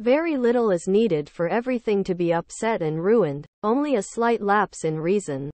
Very little is needed for everything to be upset and ruined, only a slight lapse in reason.